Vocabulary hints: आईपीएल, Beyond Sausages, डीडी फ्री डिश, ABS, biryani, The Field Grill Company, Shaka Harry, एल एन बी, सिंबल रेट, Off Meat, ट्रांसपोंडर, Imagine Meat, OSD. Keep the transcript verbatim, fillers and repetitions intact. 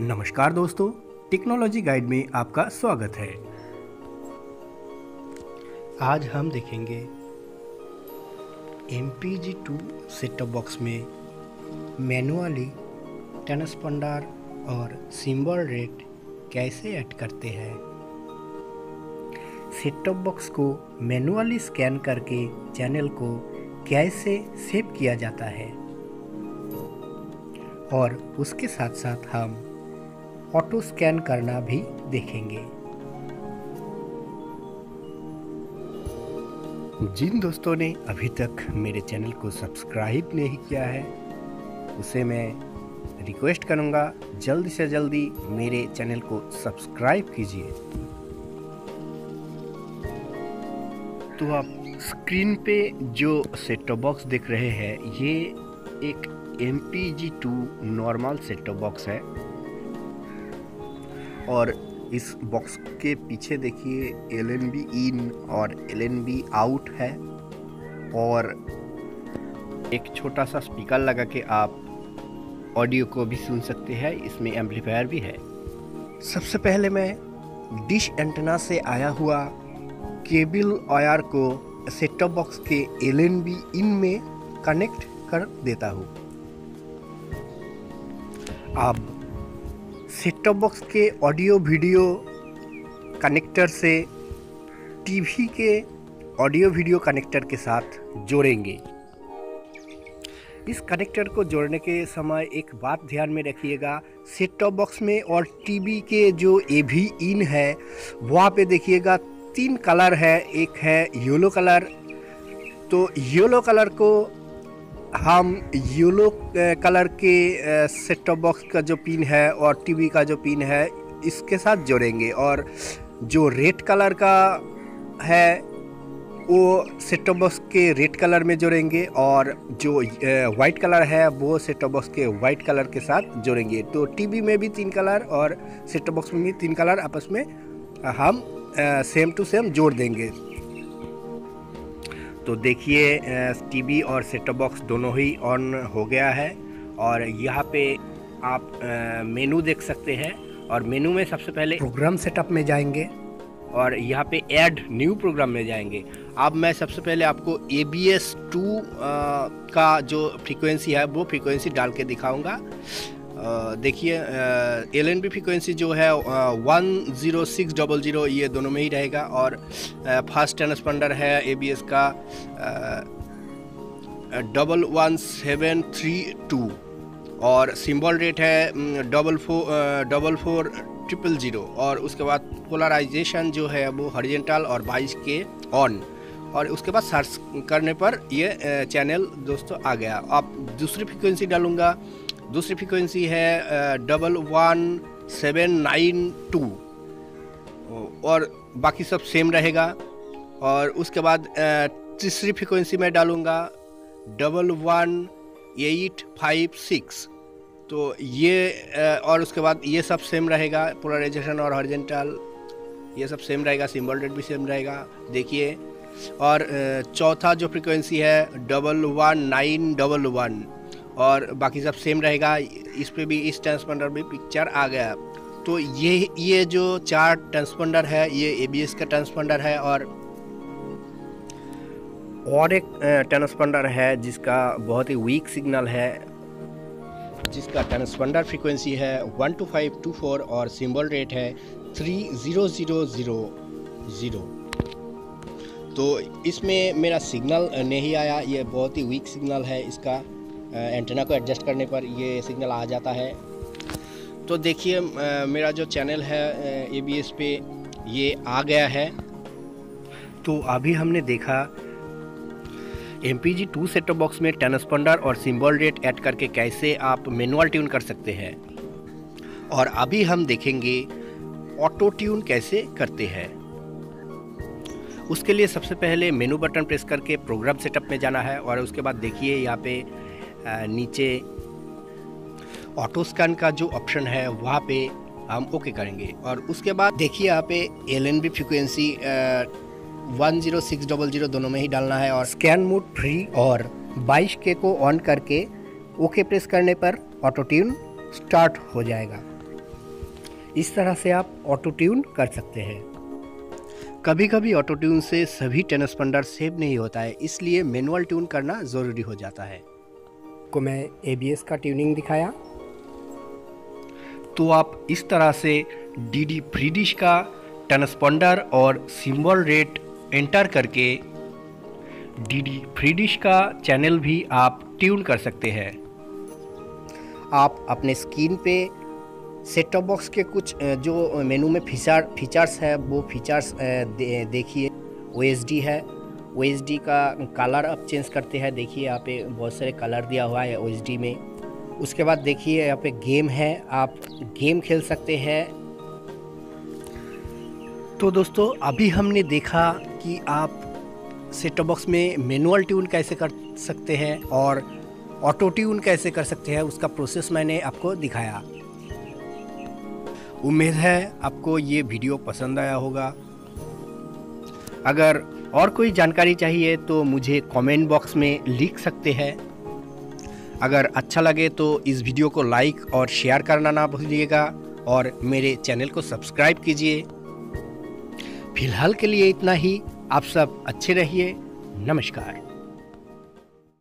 नमस्कार दोस्तों, technology guide में आपका स्वागत है। आज हम देखेंगे M P G two setup box में मैनुअली ट्रांसपोंडर और सिंबल रेट कैसे ऐड करते हैं। सेटअप बॉक्स को मैनुअली स्कैन करके चैनल को कैसे सेव किया जाता है और उसके साथ साथ हम ऑटो स्कैन करना भी देखेंगे। जिन दोस्तों ने अभी तक मेरे चैनल को सब्सक्राइब नहीं किया है उसे मैं रिक्वेस्ट करूंगा जल्दी से जल्दी मेरे चैनल को सब्सक्राइब कीजिए। तो आप स्क्रीन पे जो सेट टॉप बॉक्स देख रहे हैं ये एक M P G two normal set top box है और इस बॉक्स के पीछे देखिए एल एन बी इन और एल एन बी आउट है और एक छोटा सा स्पीकर लगा के आप ऑडियो को भी सुन सकते हैं। इसमें एम्पलीफायर भी है। सबसे पहले मैं डिश एंटेना से आया हुआ केबल वायर को सेट टॉप बॉक्स के एल एन बी इन में कनेक्ट कर देता हूँ। आप सेट टॉप बॉक्स के ऑडियो वीडियो कनेक्टर से टीवी के ऑडियो वीडियो कनेक्टर के साथ जोड़ेंगे। इस कनेक्टर को जोड़ने के समय एक बात ध्यान में रखिएगा, सेट टॉप बॉक्स में और टीवी के जो ए वी इन है वहाँ पे देखिएगा तीन कलर है। एक है येलो कलर, तो येलो कलर को हम येलो कलर के सेट टॉप बॉक्स का जो पिन है और टीवी का जो पिन है इसके साथ जोड़ेंगे और जो रेड कलर का है वो सेट टॉप बॉक्स के रेड कलर में जोड़ेंगे और जो वाइट कलर है वो सेट टॉप बॉक्स के वाइट कलर के साथ जोड़ेंगे। तो टीवी में भी तीन कलर और सेट टॉप बॉक्स में भी तीन कलर आपस में हम सेम टू सेम जोड़ देंगे। तो देखिए टीवी और सेट टॉप बॉक्स दोनों ही ऑन हो गया है और यहाँ पे आप मेनू देख सकते हैं और मेनू में सबसे पहले प्रोग्राम सेटअप में जाएंगे और यहाँ पे ऐड न्यू प्रोग्राम में जाएंगे। अब मैं सबसे पहले आपको ए बी एस टू का जो फ्रीक्वेंसी है वो फ्रीक्वेंसी डाल के दिखाऊँगा। देखिए एल एन बी फ्रिक्वेंसी जो है one zero six double zero ये दोनों में ही रहेगा और फास्ट ट्रांसपोंडर है ए बी एस का double one seven three two और सिंबल रेट है double four double four triple zero और उसके बाद पोलराइजेशन जो है वो हॉरिजॉन्टल और बाईस के ऑन और उसके बाद सर्च करने पर ये चैनल दोस्तों आ गया। आप दूसरी फ्रिक्वेंसी डालूँगा, दूसरी फ्रिक्वेंसी है double one seven nine two और बाकी सब सेम रहेगा। और उसके बाद तीसरी फ्रिक्वेंसी में डालूँगा double one eight five six तो ये और उसके बाद ये सब सेम रहेगा, पोलराइजेशन और हॉरिजॉन्टल ये सब सेम रहेगा, सिंबल रेट भी सेम रहेगा देखिए। और चौथा जो फ्रिक्वेंसी है double one nine double one और बाकी सब सेम रहेगा। इस पे भी इस ट्रांसपोंडर में पिक्चर आ गया। तो ये ये जो चार ट्रांसपोंडर है ये ए बी एस का ट्रांसपोंडर है और और एक ट्रांसपोंडर है जिसका बहुत ही वीक सिग्नल है जिसका ट्रांसपोंडर फ्रीक्वेंसी है one two five two four और सिंबल रेट है three zero zero zero zero तो इसमें मेरा सिग्नल नहीं आया, ये बहुत ही वीक सिग्नल है। इसका एंटेना को एडजस्ट करने पर ये सिग्नल आ जाता है। तो देखिए मेरा जो चैनल है ए बी एस पे ये आ गया है। तो अभी हमने देखा M P G two set top box में ट्रांसपोंडर और सिंबल रेट ऐड करके कैसे आप मैनुअल ट्यून कर सकते हैं और अभी हम देखेंगे ऑटो ट्यून कैसे करते हैं। उसके लिए सबसे पहले मेनू बटन प्रेस करके प्रोग्राम सेटअप में जाना है और उसके बाद देखिए यहाँ पे नीचे ऑटो स्कैन का जो ऑप्शन है वहाँ पे हम ओके करेंगे और उसके बाद देखिए यहाँ पे एल एन बी frequency one zero six double zero दोनों में ही डालना है और स्कैन मोड फ्री और बाईस के को ऑन करके ओके प्रेस करने पर ऑटो ट्यून स्टार्ट हो जाएगा। इस तरह से आप ऑटो ट्यून कर सकते हैं। कभी कभी ऑटो ट्यून से सभी टेनस्पंडर सेव नहीं होता है, इसलिए मैनुअल ट्यून करना ज़रूरी हो जाता है। को मैं एबीएस का ट्यूनिंग दिखाया, तो आप इस तरह से डीडी फ्री डिश का टेनस्पंडर और सिंबल रेट एंटर करके डीडी फ्री डिश का चैनल भी आप ट्यून कर सकते हैं। आप अपने स्क्रीन पे सेट टॉप बॉक्स के कुछ जो मेनू में फीचर फीचर्स है वो फीचर्स दे, देखिए। ओएसडी है, ओएसडी का कलर आप चेंज करते हैं। देखिए यहाँ पे बहुत सारे कलर दिया हुआ है ओएसडी में। उसके बाद देखिए यहाँ पे गेम है, आप गेम खेल सकते हैं। तो दोस्तों अभी हमने देखा कि आप सेट टॉप बॉक्स में मैनुअल ट्यून कैसे कर सकते हैं और ऑटो ट्यून कैसे कर सकते हैं, उसका प्रोसेस मैंने आपको दिखाया। उम्मीद है आपको ये वीडियो पसंद आया होगा। अगर और कोई जानकारी चाहिए तो मुझे कमेंट बॉक्स में लिख सकते हैं। अगर अच्छा लगे तो इस वीडियो को लाइक और शेयर करना ना भूलिएगा और मेरे चैनल को सब्सक्राइब कीजिए। फिलहाल के लिए इतना ही। आप सब अच्छे रहिए। नमस्कार।